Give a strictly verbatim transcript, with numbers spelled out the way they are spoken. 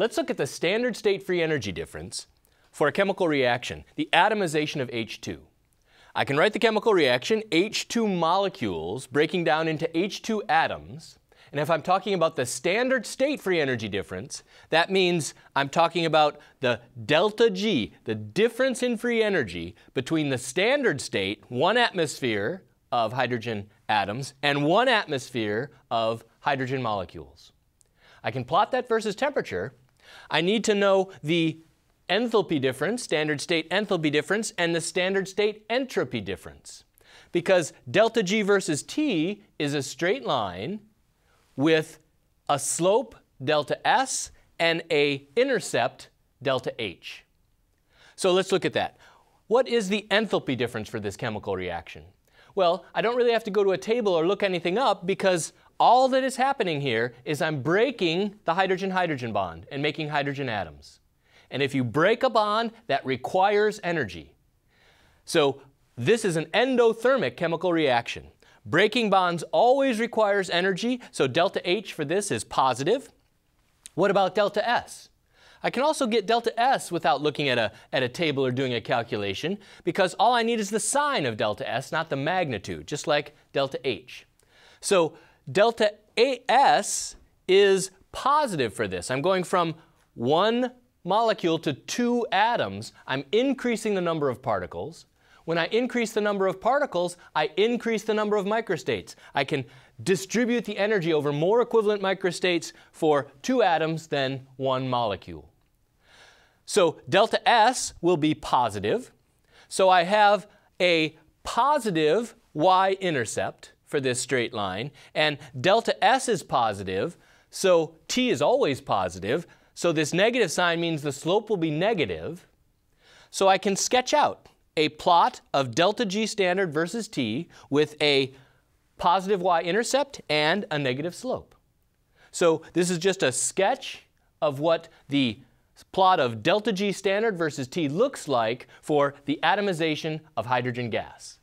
Let's look at the standard state free energy difference for a chemical reaction, the atomization of H two. I can write the chemical reaction, H two molecules breaking down into H two atoms. And if I'm talking about the standard state free energy difference, that means I'm talking about the delta G, the difference in free energy between the standard state, one atmosphere of hydrogen atoms, and one atmosphere of hydrogen molecules. I can plot that versus temperature. I need to know the enthalpy difference, standard state enthalpy difference, and the standard state entropy difference. Because delta G versus T is a straight line with a slope, delta S, and a intercept, delta H. So let's look at that. What is the enthalpy difference for this chemical reaction? Well, I don't really have to go to a table or look anything up because all that is happening here is I'm breaking the hydrogen-hydrogen bond and making hydrogen atoms. And if you break a bond, that requires energy. So this is an endothermic chemical reaction. Breaking bonds always requires energy, so delta H for this is positive. What about delta S? I can also get delta S without looking at a, at a table or doing a calculation, because all I need is the sign of delta S, not the magnitude, just like delta H. So delta S is positive for this. I'm going from one molecule to two atoms. I'm increasing the number of particles. When I increase the number of particles, I increase the number of microstates. I can distribute the energy over more equivalent microstates for two atoms than one molecule. So delta S will be positive. So I have a positive y-intercept for this straight line, and delta S is positive, so T is always positive, so this negative sign means the slope will be negative. So I can sketch out a plot of delta G standard versus T with a positive y-intercept and a negative slope. So this is just a sketch of what the plot of delta G standard versus T looks like for the atomization of hydrogen gas.